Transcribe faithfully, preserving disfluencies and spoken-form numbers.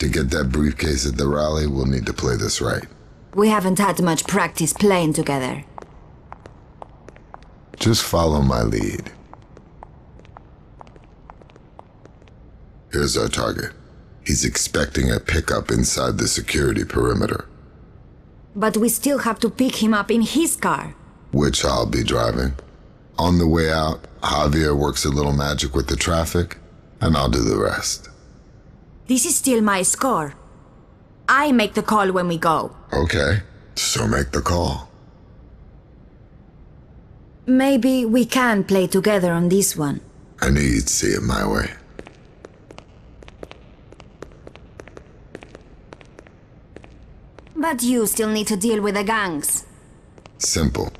To get that briefcase at the rally, we'll need to play this right. We haven't had much practice playing together. Just follow my lead. Here's our target. He's expecting a pickup inside the security perimeter. But we still have to pick him up in his car. Which I'll be driving. On the way out, Javier works a little magic with the traffic, and I'll do the rest. This is still my score. I make the call when we go. Okay, so make the call. Maybe we can play together on this one. I knew you'd see it my way. But you still need to deal with the gangs. Simple.